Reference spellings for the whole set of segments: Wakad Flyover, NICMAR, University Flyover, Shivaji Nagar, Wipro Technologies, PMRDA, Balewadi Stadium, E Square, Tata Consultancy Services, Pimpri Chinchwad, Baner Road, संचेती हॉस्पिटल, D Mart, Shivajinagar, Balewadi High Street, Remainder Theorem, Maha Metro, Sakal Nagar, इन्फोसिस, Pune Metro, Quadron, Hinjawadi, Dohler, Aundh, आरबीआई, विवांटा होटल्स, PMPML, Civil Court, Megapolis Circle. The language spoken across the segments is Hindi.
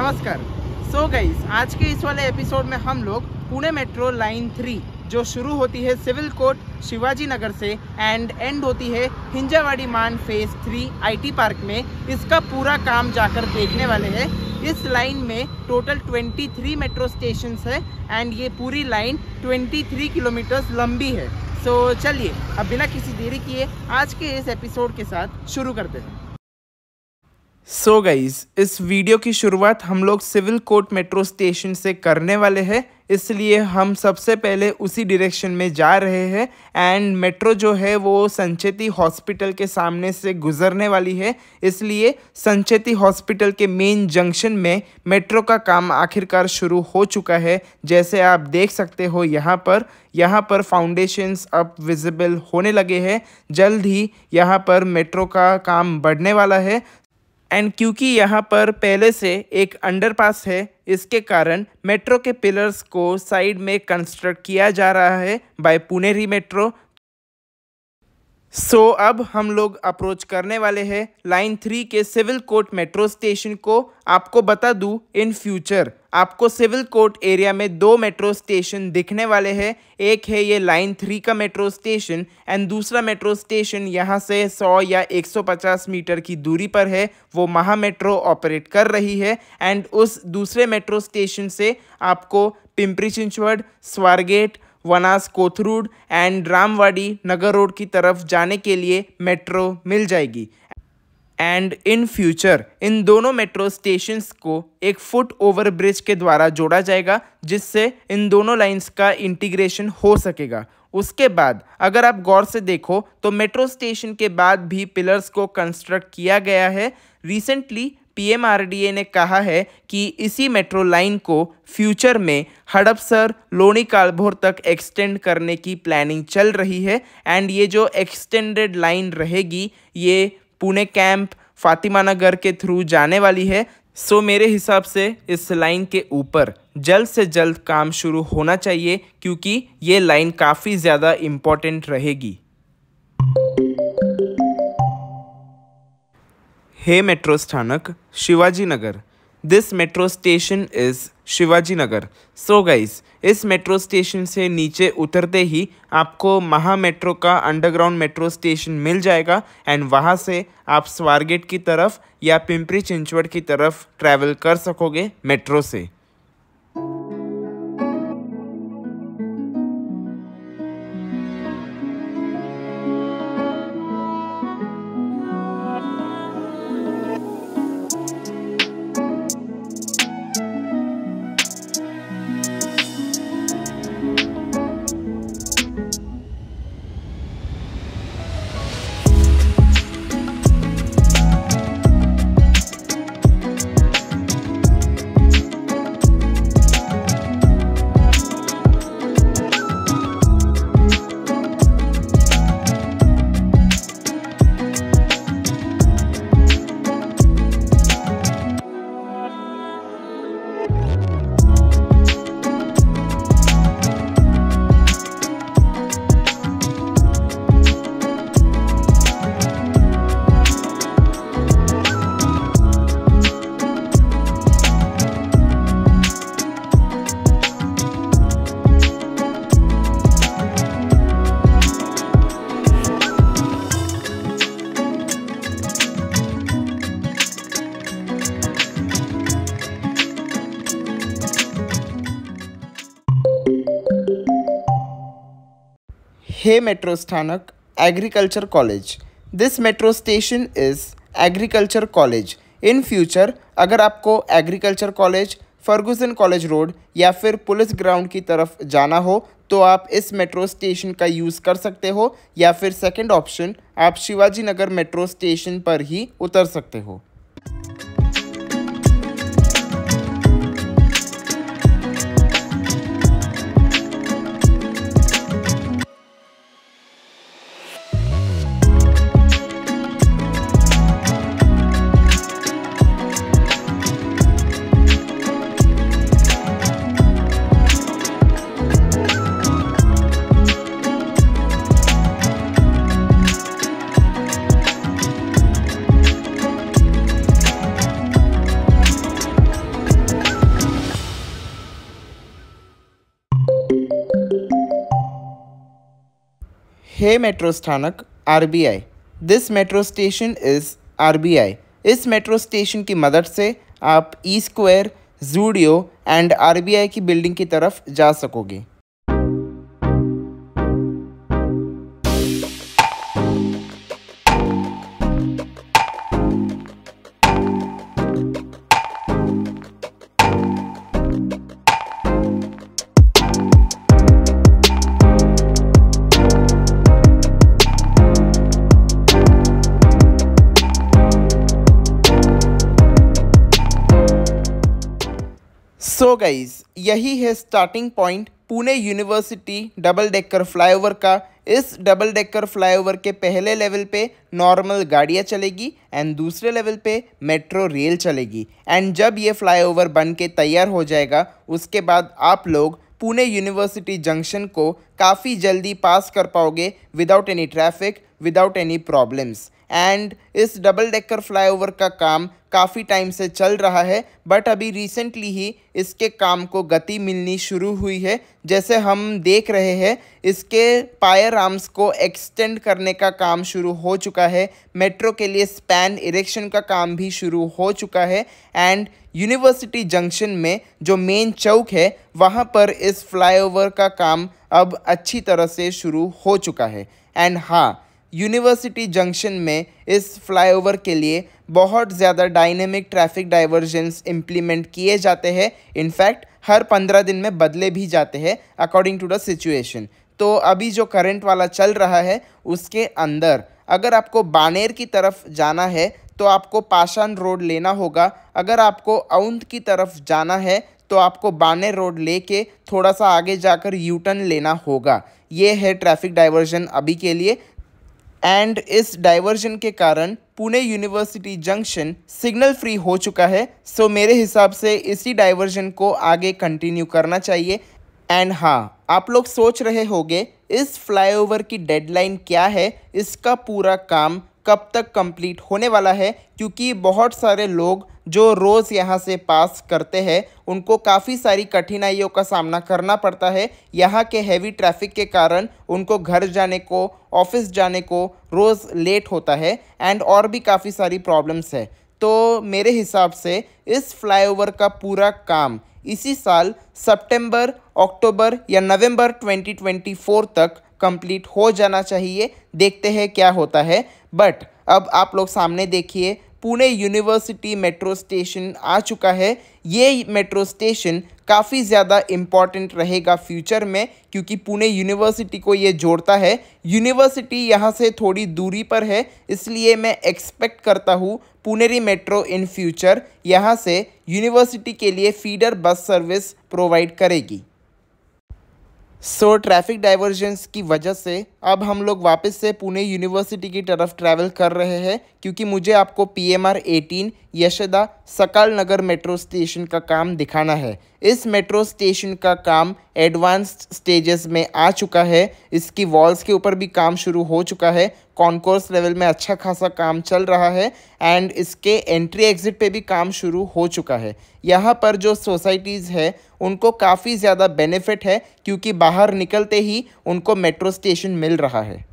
नमस्कार। सो गाइस, आज के इस वाले एपिसोड में हम लोग पुणे मेट्रो लाइन 3 जो शुरू होती है सिविल कोर्ट शिवाजी नगर से एंड एंड होती है हिंजावाड़ी मान फेज 3 आईटी पार्क में, इसका पूरा काम जाकर देखने वाले हैं। इस लाइन में टोटल 23 मेट्रो स्टेशंस है एंड ये पूरी लाइन 23 किलोमीटर्स लंबी है। सो चलिए अब बिना किसी देरी किए आज के इस एपिसोड के साथ शुरू करते हैं। सो गाइज, इस वीडियो की शुरुआत हम लोग सिविल कोर्ट मेट्रो स्टेशन से करने वाले हैं, इसलिए हम सबसे पहले उसी डायरेक्शन में जा रहे हैं। एंड मेट्रो जो है वो संचेती हॉस्पिटल के सामने से गुजरने वाली है, इसलिए संचेती हॉस्पिटल के मेन जंक्शन में मेट्रो का काम आखिरकार शुरू हो चुका है। जैसे आप देख सकते हो यहाँ पर फाउंडेशंस अब विजिबल होने लगे हैं। जल्द ही यहाँ पर मेट्रो का काम बढ़ने वाला है एंड क्योंकि यहाँ पर पहले से एक अंडरपास है, इसके कारण मेट्रो के पिलर्स को साइड में कंस्ट्रक्ट किया जा रहा है बाय पुणेरी मेट्रो। सो अब हम लोग अप्रोच करने वाले हैं लाइन 3 के सिविल कोर्ट मेट्रो स्टेशन को। आपको बता दूं, इन फ्यूचर आपको सिविल कोर्ट एरिया में 2 मेट्रो स्टेशन दिखने वाले हैं। एक है ये लाइन 3 का मेट्रो स्टेशन एंड दूसरा मेट्रो स्टेशन यहाँ से 100 या 150 मीटर की दूरी पर है, वो महा मेट्रो ऑपरेट कर रही है। एंड उस दूसरे मेट्रो स्टेशन से आपको पिंपरी चिंचवड, स्वारगेट, वनास कोथरूड एंड रामवाड़ी नगर रोड की तरफ जाने के लिए मेट्रो मिल जाएगी। एंड इन फ्यूचर इन दोनों मेट्रो स्टेशंस को एक फुट ओवर ब्रिज के द्वारा जोड़ा जाएगा, जिससे इन दोनों लाइंस का इंटीग्रेशन हो सकेगा। उसके बाद अगर आप गौर से देखो तो मेट्रो स्टेशन के बाद भी पिलर्स को कंस्ट्रक्ट किया गया है। रिसेंटली PMRDA ने कहा है कि इसी मेट्रो लाइन को फ्यूचर में हड़पसर लोनी कालभोर तक एक्सटेंड करने की प्लानिंग चल रही है। एंड ये जो एक्सटेंडेड लाइन रहेगी ये पुणे कैंप, फातिमा नगर के थ्रू जाने वाली है। सो मेरे हिसाब से इस लाइन के ऊपर जल्द से जल्द काम शुरू होना चाहिए, क्योंकि ये लाइन काफ़ी ज़्यादा इम्पोर्टेंट रहेगी। हे मेट्रो स्थानक Shivajinagar, this metro station is Shivajinagar. So guys, इस मेट्रो स्टेशन से नीचे उतरते ही आपको महा मेट्रो का अंडरग्राउंड मेट्रो स्टेशन मिल जाएगा एंड वहाँ से आप स्वारगेट की तरफ या पिंपरी चिंचवड़ की तरफ ट्रैवल कर सकोगे मेट्रो से। हे मेट्रो स्थानक agriculture college, this metro station is agriculture college. In future अगर आपको agriculture college, Fergusson college road या फिर पुलिस ग्राउंड की तरफ जाना हो तो आप इस मेट्रो स्टेशन का यूज़ कर सकते हो, या फिर सेकंड ऑप्शन आप शिवाजीनगर मेट्रो स्टेशन पर ही उतर सकते हो। है मेट्रो स्थानक आरबीआई। This metro station is आरबीआई। इस मेट्रो स्टेशन की मदद से आप E square, Zudio and आरबीआई की बिल्डिंग की तरफ जा सकोगे। सो गाइज, यही है starting point Pune university double decker flyover का। इस डबल डेकर फ्लाईओवर के पहले लेवल पे नॉर्मल गाड़ियाँ चलेगी एंड दूसरे लेवल पे मेट्रो रेल चलेगी। एंड जब ये फ्लाईओवर बन के तैयार हो जाएगा उसके बाद आप लोग पुणे यूनिवर्सिटी जंक्शन को काफ़ी जल्दी पास कर पाओगे without any traffic, without any problems. And इस डबल डेकर फ्लाईओवर का काम काफ़ी टाइम से चल रहा है, बट अभी रिसेंटली ही इसके काम को गति मिलनी शुरू हुई है। जैसे हम देख रहे हैं इसके पायर आर्म्स को एक्सटेंड करने का काम शुरू हो चुका है, मेट्रो के लिए स्पैन इरेक्शन का काम भी शुरू हो चुका है। एंड यूनिवर्सिटी जंक्शन में जो मेन चौक है वहाँ पर इस फ्लाईओवर का काम अब अच्छी तरह से शुरू हो चुका है। एंड हाँ, यूनिवर्सिटी जंक्शन में इस फ्लाईओवर के लिए बहुत ज़्यादा डायनेमिक ट्रैफिक डाइवर्जेंस इम्प्लीमेंट किए जाते हैं। इनफैक्ट हर 15 दिन में बदले भी जाते हैं अकॉर्डिंग टू द सिचुएशन। तो अभी जो करंट वाला चल रहा है उसके अंदर अगर आपको बानेर की तरफ जाना है तो आपको पाषाण रोड लेना होगा। अगर आपको औंध की तरफ जाना है तो आपको बानेर रोड लेके थोड़ा सा आगे जाकर यू टर्न लेना होगा। ये है ट्रैफिक डाइवर्जन अभी के लिए। एंड इस डाइवर्जन के कारण Pune university junction signal free हो चुका है। सो मेरे हिसाब से इसी डाइवर्जन को आगे कंटिन्यू करना चाहिए। एंड हाँ, आप लोग सोच रहे होंगे इस फ्लाईओवर की डेडलाइन क्या है, इसका पूरा काम कब तक कंप्लीट होने वाला है, क्योंकि बहुत सारे लोग जो रोज़ यहाँ से पास करते हैं उनको काफ़ी सारी कठिनाइयों का सामना करना पड़ता है। यहाँ के हैवी ट्रैफिक के कारण उनको घर जाने को, ऑफिस जाने को रोज़ लेट होता है एंड और भी काफ़ी सारी प्रॉब्लम्स है। तो मेरे हिसाब से इस फ्लाईओवर का पूरा काम इसी साल सितंबर, अक्टूबर या नवंबर 2024 तक कंप्लीट हो जाना चाहिए। देखते हैं क्या होता है। बट अब आप लोग सामने देखिए पुणे यूनिवर्सिटी मेट्रो स्टेशन आ चुका है। ये मेट्रो स्टेशन काफ़ी ज़्यादा इम्पॉर्टेंट रहेगा फ्यूचर में, क्योंकि पुणे यूनिवर्सिटी को ये जोड़ता है। यूनिवर्सिटी यहाँ से थोड़ी दूरी पर है, इसलिए मैं एक्सपेक्ट करता हूँ पुणेरी मेट्रो इन फ्यूचर यहाँ से यूनिवर्सिटी के लिए फीडर बस सर्विस प्रोवाइड करेगी। सो ट्रैफिक डाइवर्जेंस की वजह से अब हम लोग वापस से पुणे यूनिवर्सिटी की तरफ ट्रैवल कर रहे हैं, क्योंकि मुझे आपको PMR 18 यशदा सकाल नगर मेट्रो स्टेशन का काम दिखाना है। इस मेट्रो स्टेशन का काम एडवांस्ड स्टेजेस में आ चुका है। इसकी वॉल्स के ऊपर भी काम शुरू हो चुका है, कॉन्कोर्स लेवल में अच्छा खासा काम चल रहा है एंड इसके एंट्री एग्जिट पे भी काम शुरू हो चुका है। यहाँ पर जो सोसाइटीज़ है उनको काफ़ी ज़्यादा बेनिफिट है, क्योंकि बाहर निकलते ही उनको मेट्रो स्टेशन मिल रहा है।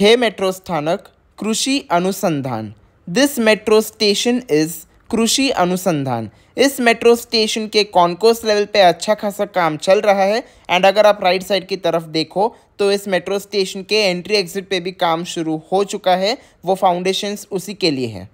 हे मेट्रो स्थानक कृषि अनुसंधान। This metro station is Krishi Anusandhan. इस मेट्रो स्टेशन के कॉन्कोर्स लेवल पे अच्छा खासा काम चल रहा है। एंड अगर आप राइट साइड की तरफ देखो तो इस मेट्रो स्टेशन के एंट्री एग्जिट पे भी काम शुरू हो चुका है। वो फाउंडेशंस उसी के लिए है।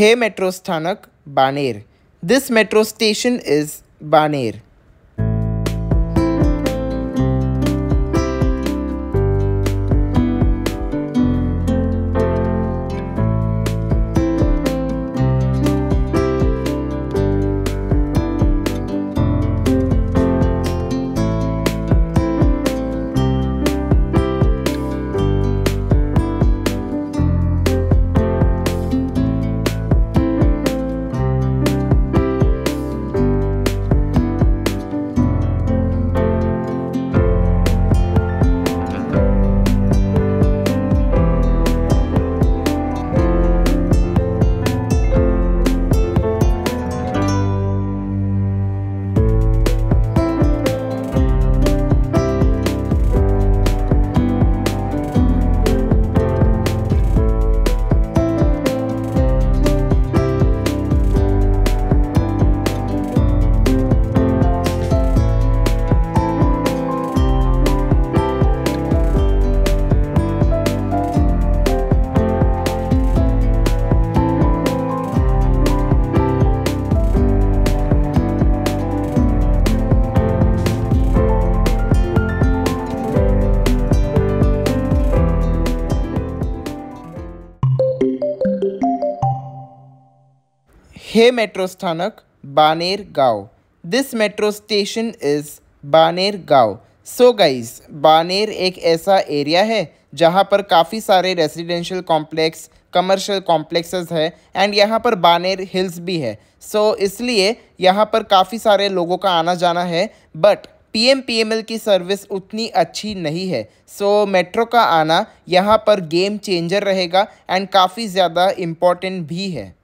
हे मेट्रो स्थानक Baner. This metro station is Baner. हे मेट्रो स्थानक Baner Gaon. This metro station is Baner Gaon. So guys, Baner एक ऐसा एरिया है जहाँ पर काफ़ी सारे रेजिडेंशियल कॉम्प्लेक्स, कमर्शियल कॉम्प्लेक्सेस है एंड यहाँ पर बानेर हिल्स भी है। सो इसलिए यहाँ पर काफ़ी सारे लोगों का आना जाना है, बट PMPML की सर्विस उतनी अच्छी नहीं है। सो मेट्रो का आना यहाँ पर गेम चेंजर रहेगा एंड काफ़ी ज़्यादा इम्पॉर्टेंट भी है।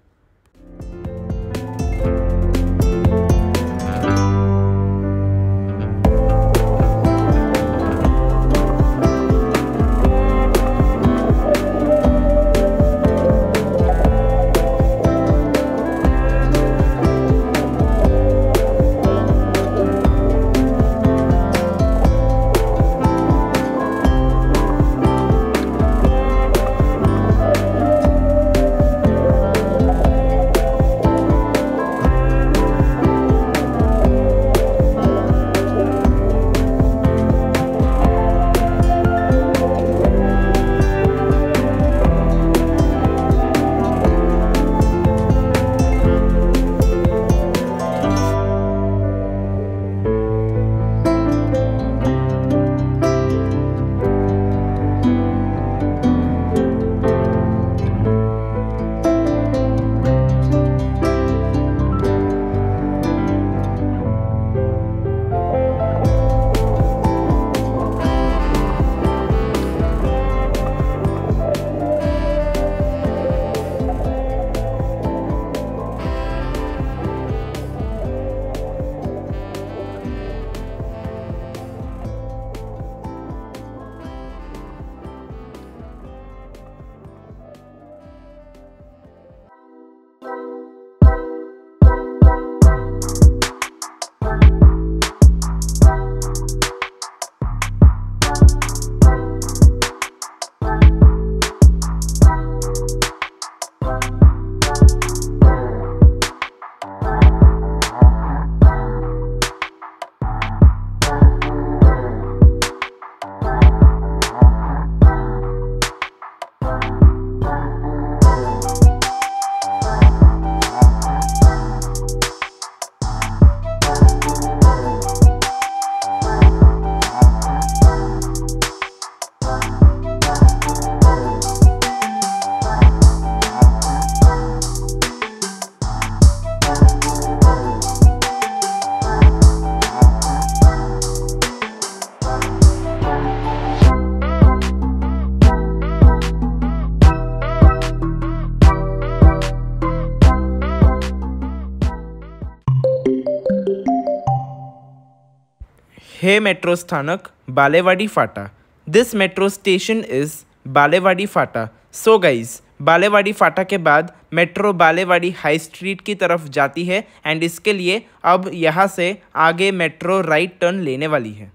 6 मेट्रो स्थानक Balewadi Phata. This metro station is Balewadi Phata. So guys, Balewadi Phata के बाद मेट्रो बालेवाड़ी हाई स्ट्रीट की तरफ जाती है एंड इसके लिए अब यहाँ से आगे मेट्रो राइट टर्न लेने वाली है।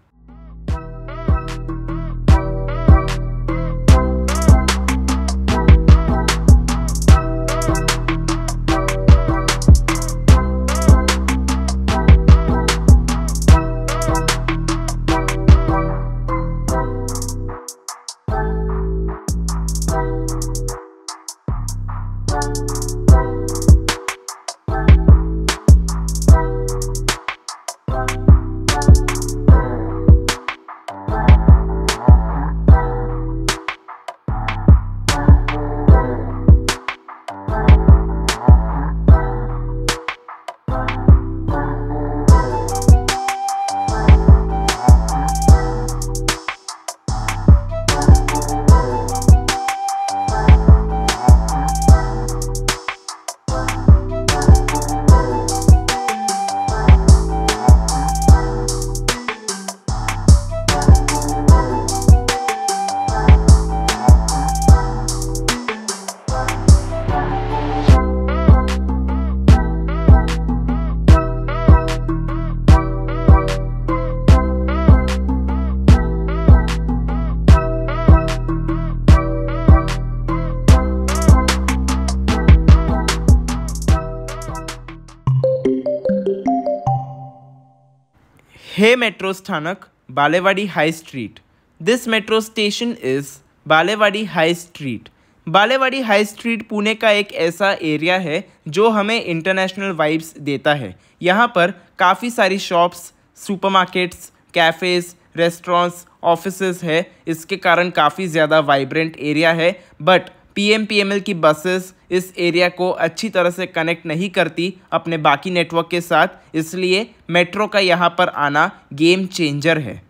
हे मेट्रो स्थानक Balewadi high street. This metro station is Balewadi high street. Balewadi high street Pune का एक ऐसा एरिया है जो हमें इंटरनेशनल वाइब्स देता है। यहाँ पर काफ़ी सारी shops, supermarkets, cafes, restaurants, offices है। इसके कारण काफ़ी ज़्यादा वाइब्रेंट एरिया है, बट PMPML की बसेस इस एरिया को अच्छी तरह से कनेक्ट नहीं करती अपने बाकी नेटवर्क के साथ, इसलिए मेट्रो का यहाँ पर आना गेम चेंजर है।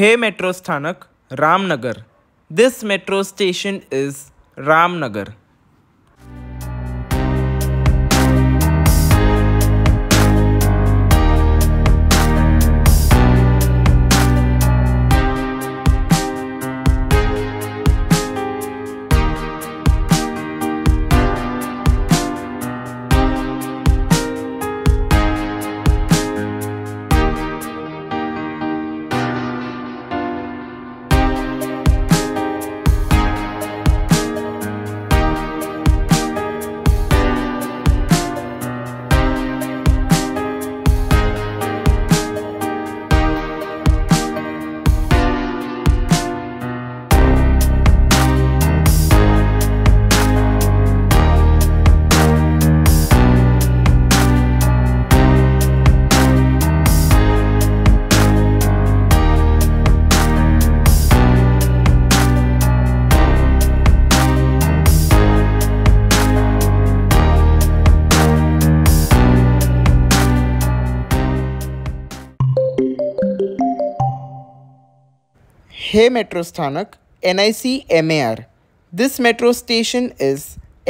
हे मेट्रो स्थानक Ramnagar. This metro station is Ramnagar. हे मेट्रो स्थानक NICMAR। This metro station is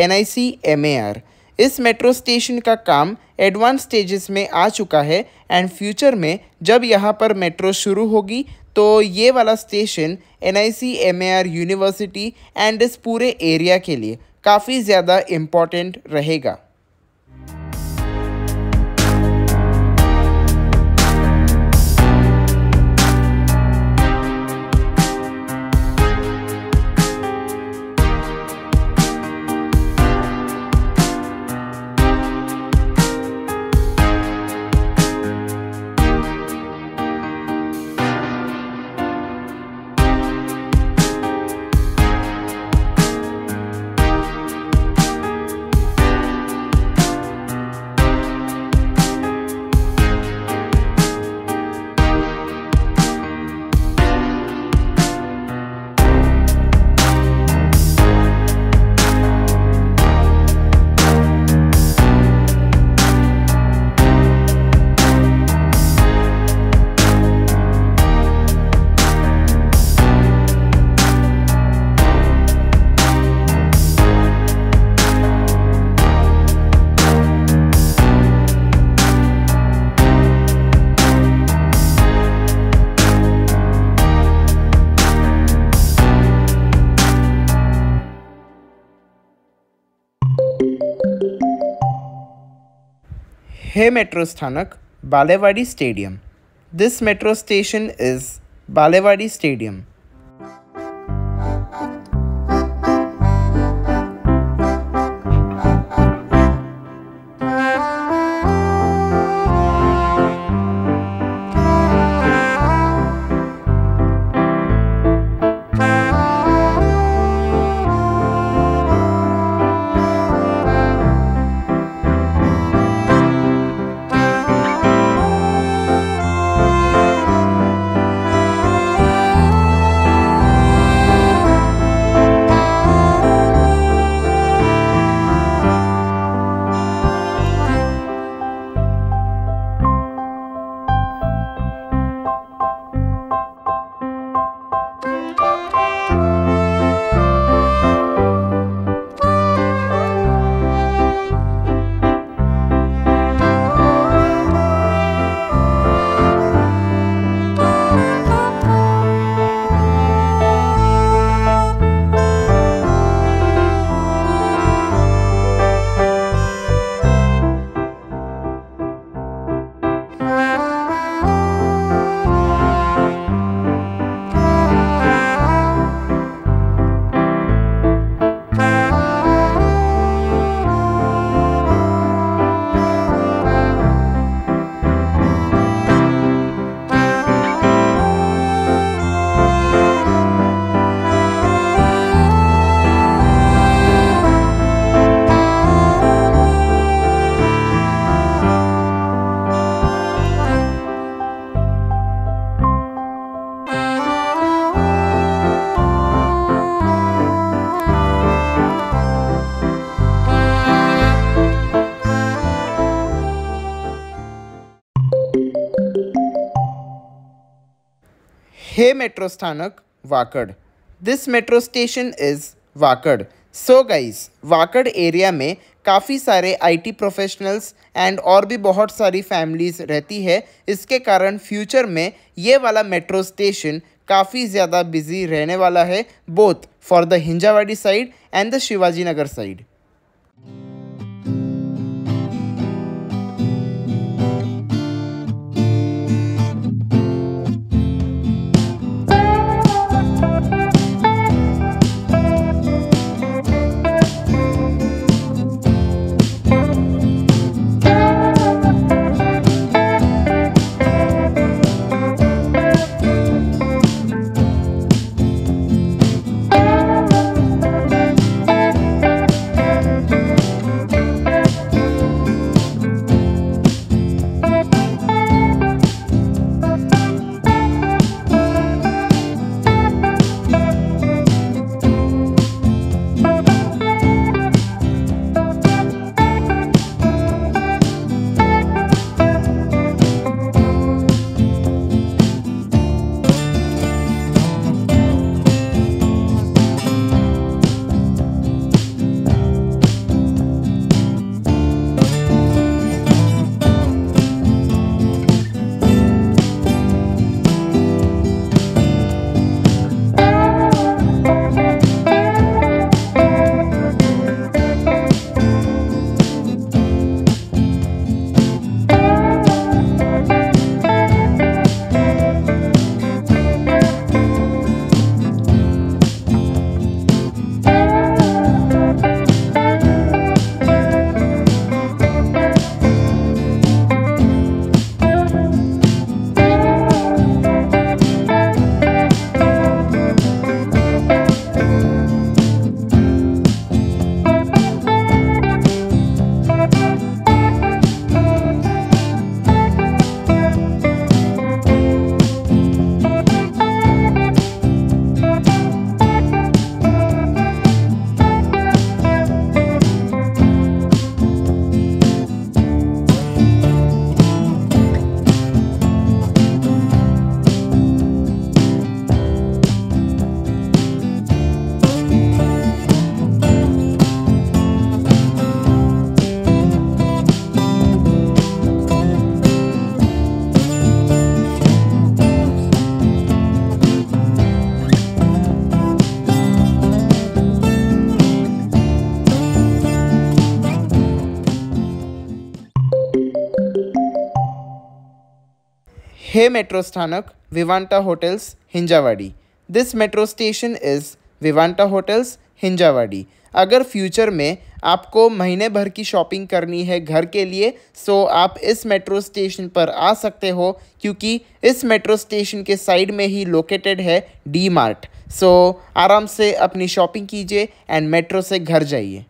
NICMAR। इस मेट्रो स्टेशन का काम एडवांस स्टेजेस में आ चुका है एंड फ्यूचर में जब यहाँ पर मेट्रो शुरू होगी तो ये वाला स्टेशन NICMAR यूनिवर्सिटी एंड इस पूरे एरिया के लिए काफ़ी ज़्यादा इम्पोर्टेंट रहेगा। 6 Metro Sthanak, Balewadi Stadium. This metro station is Balewadi Stadium. Hey Metro Sthanak, Wakad. This metro station is Wakad. So guys, Wakad area में काफ़ी सारे IT प्रोफेशनल्स एंड और भी बहुत सारी फैमिलीज़ रहती है, इसके कारण फ्यूचर में ये वाला मेट्रो स्टेशन काफ़ी ज़्यादा बिजी रहने वाला है, both for the Hinjawadi side and the Shivajinagar side. हे मेट्रो स्थानक विवांटा होटल्स Hinjawadi. This metro station is विवांटा होटल्स Hinjawadi. अगर फ्यूचर में आपको महीने भर की शॉपिंग करनी है घर के लिए सो आप इस मेट्रो स्टेशन पर आ सकते हो क्योंकि इस मेट्रो स्टेशन के साइड में ही लोकेटेड है डी मार्ट। सो आराम से अपनी शॉपिंग कीजिए एंड मेट्रो से घर जाइए।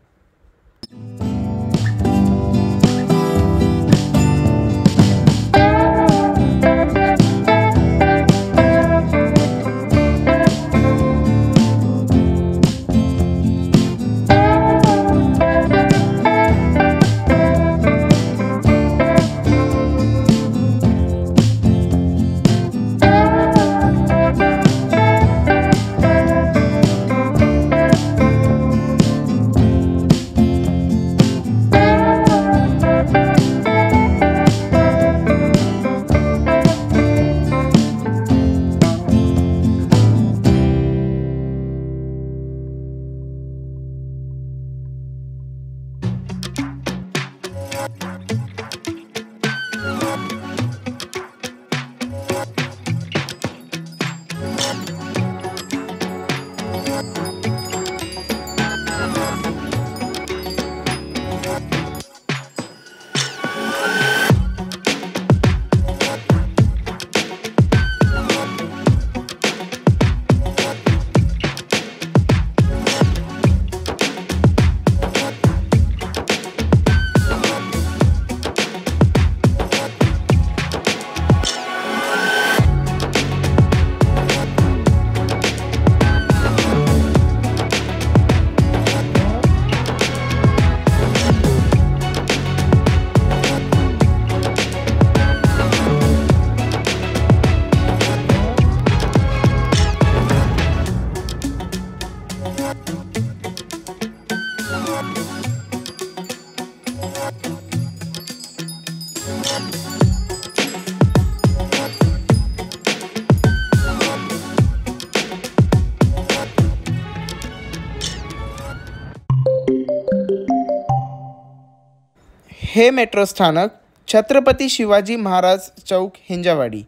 हे मेट्रो स्थानक Chhatrapati Shivaji Maharaj Chowk Hinjawadi.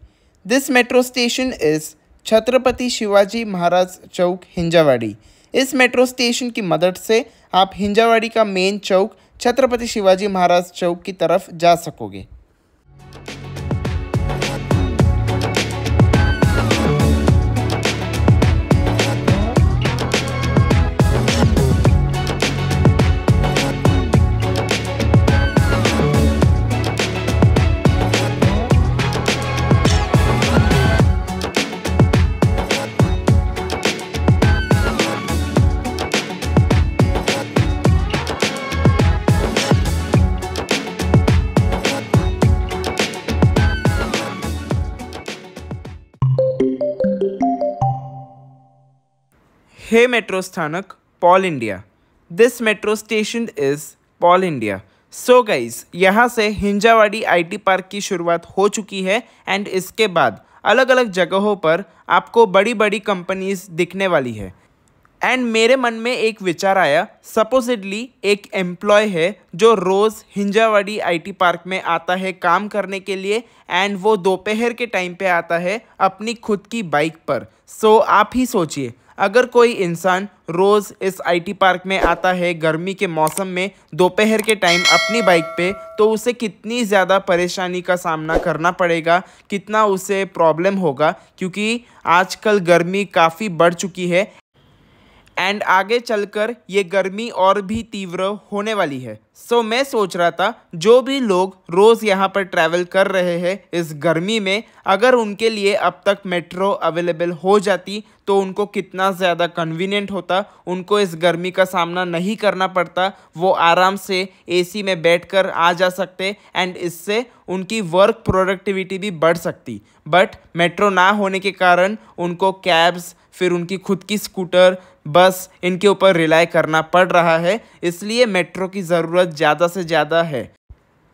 This metro station is Chhatrapati Shivaji Maharaj Chowk Hinjawadi. इस मेट्रो स्टेशन की मदद से आप हिंजावाड़ी का मेन चौक छत्रपति शिवाजी महाराज चौक की तरफ जा सकोगे। हे मेट्रो स्थानक Pall India. This metro station is Pall India. So guys यहाँ से हिंजावाड़ी आईटी पार्क की शुरुआत हो चुकी है एंड इसके बाद अलग अलग जगहों पर आपको बड़ी बड़ी कंपनीज दिखने वाली है। एंड मेरे मन में एक विचार आया, सपोजिडली एक एम्प्लॉय है जो रोज़ हिंजावाड़ी आईटी पार्क में आता है काम करने के लिए एंड वो दोपहर के टाइम पे आता है अपनी खुद की बाइक पर। सो आप ही सोचिए अगर कोई इंसान रोज़ इस आईटी पार्क में आता है गर्मी के मौसम में दोपहर के टाइम अपनी बाइक पे तो उसे कितनी ज़्यादा परेशानी का सामना करना पड़ेगा, कितना उसे प्रॉब्लम होगा क्योंकि आजकल गर्मी काफ़ी बढ़ चुकी है एंड आगे चलकर ये गर्मी और भी तीव्र होने वाली है। सो मैं सोच रहा था जो भी लोग रोज़ यहाँ पर ट्रैवल कर रहे हैं इस गर्मी में, अगर उनके लिए अब तक मेट्रो अवेलेबल हो जाती तो उनको कितना ज़्यादा कन्वीनियंट होता, उनको इस गर्मी का सामना नहीं करना पड़ता, वो आराम से एसी में बैठकर आ जा सकते एंड इससे उनकी वर्क प्रोडक्टिविटी भी बढ़ सकती। बट मेट्रो ना होने के कारण उनको कैब्स फिर उनकी खुद की स्कूटर बस इनके ऊपर रिलाय करना पड़ रहा है, इसलिए मेट्रो की ज़रूरत ज़्यादा से ज़्यादा है।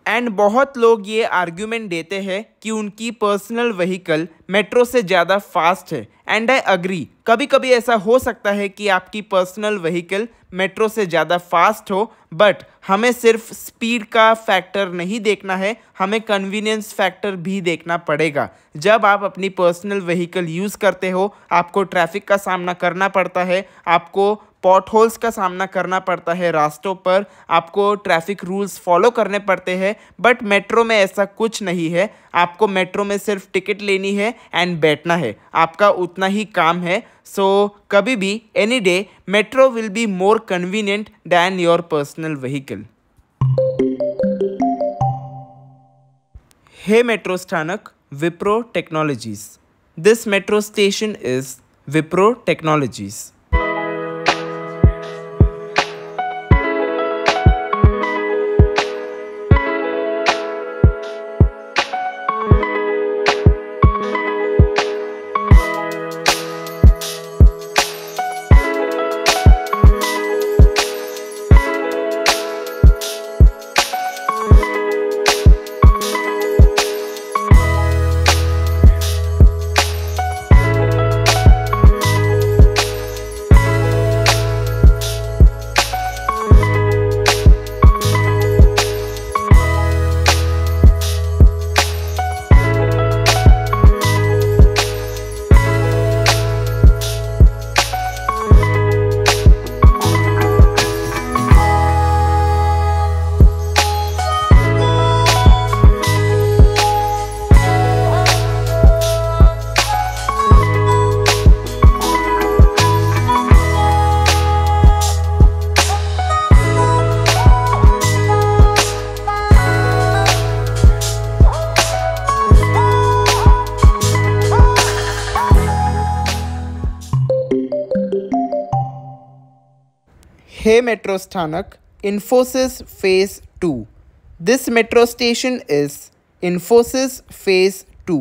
एंड बहुत लोग ये आर्ग्यूमेंट देते हैं कि उनकी पर्सनल व्हीकल मेट्रो से ज़्यादा फास्ट है एंड आई अग्री। कभी कभी ऐसा हो सकता है कि आपकी पर्सनल व्हीकल मेट्रो से ज़्यादा फास्ट हो, बट हमें सिर्फ स्पीड का फैक्टर नहीं देखना है, हमें कन्वीनियंस फैक्टर भी देखना पड़ेगा। जब आप अपनी पर्सनल व्हीकल यूज़ करते हो, आपको ट्रैफिक का सामना करना पड़ता है, आपको पॉट होल्स का सामना करना पड़ता है रास्तों पर, आपको ट्रैफिक रूल्स फॉलो करने पड़ते हैं, बट मेट्रो में ऐसा कुछ नहीं है। आपको मेट्रो में सिर्फ टिकट लेनी है एंड बैठना है, आपका उतना ही काम है। सो कभी भी any day metro will be more convenient than your personal vehicle. हे मेट्रो स्थानक, Wipro technologies. This metro station is Wipro technologies. हे मेट्रो स्थानक, इन्फोसिस phase 2। This metro station is इन्फोसिस phase 2।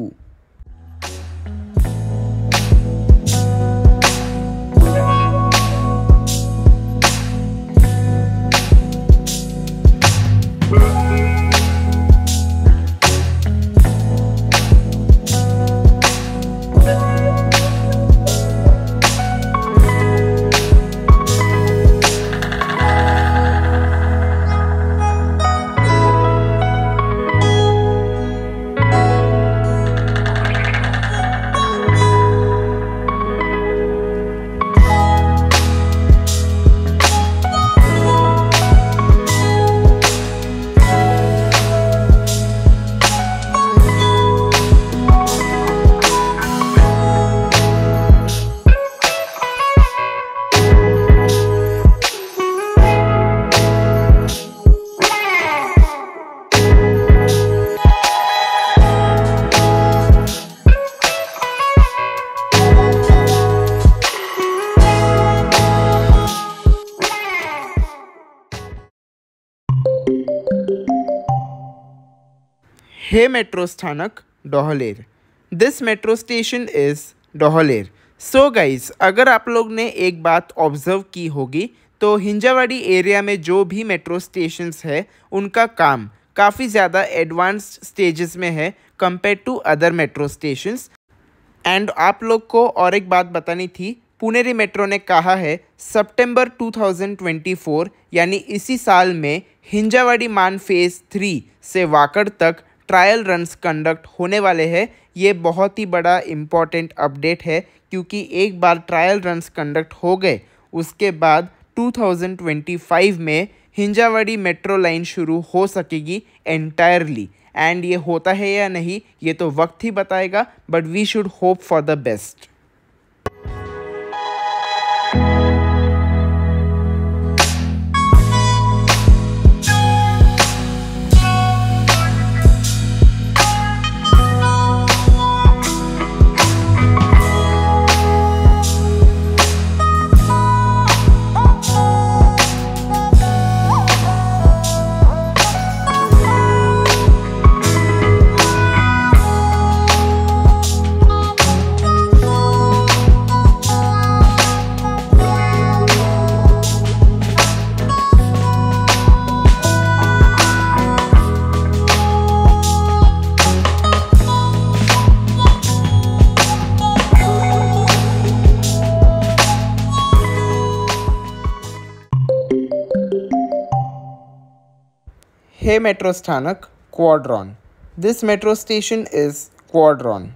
हे मेट्रो स्थानक, Dohler. This metro station is Dohler. So guys, अगर आप लोग ने एक बात ऑब्जर्व की होगी तो हिंजावाड़ी एरिया में जो भी मेट्रो स्टेशंस है उनका काम काफ़ी ज़्यादा एडवांस्ड स्टेजेस में है compare to other metro stations. And आप लोग को और एक बात बतानी थी, पुणे मेट्रो ने कहा है सितंबर 2024 यानी इसी साल में हिंजावाड़ी मान फेज़ 3 से वाकड़ तक ट्रायल रन्स कंडक्ट होने वाले हैं। ये बहुत ही बड़ा इम्पॉर्टेंट अपडेट है क्योंकि एक बार ट्रायल रन्स कंडक्ट हो गए उसके बाद 2025 में हिंजावाड़ी मेट्रो लाइन शुरू हो सकेगी एंटायरली। एंड ये होता है या नहीं ये तो वक्त ही बताएगा, but we should hope for the best. हे मेट्रो स्थानक Quadron. This metro station is Quadron.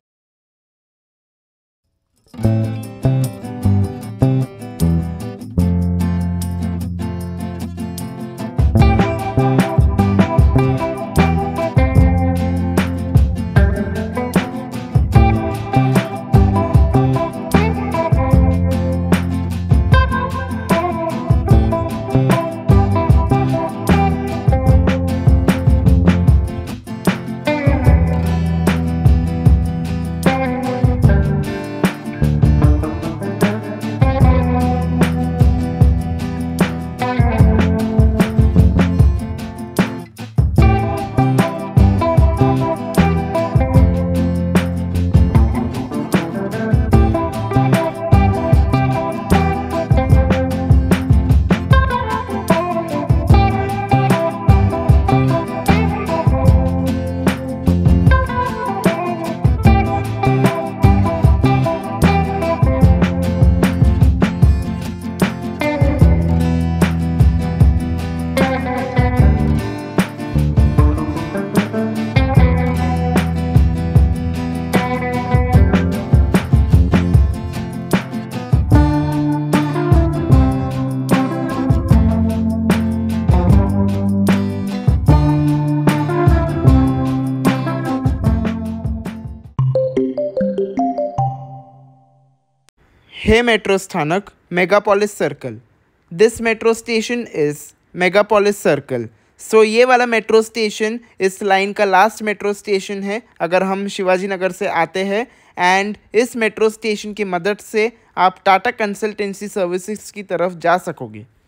हे मेट्रो स्थानक Megapolis circle. This metro station is Megapolis circle. So ये वाला मेट्रो स्टेशन इस लाइन का लास्ट मेट्रो स्टेशन है अगर हम शिवाजी नगर से आते हैं. एंड इस मेट्रो स्टेशन की मदद से आप टाटा कंसल्टेंसी सर्विसेज की तरफ जा सकोगे.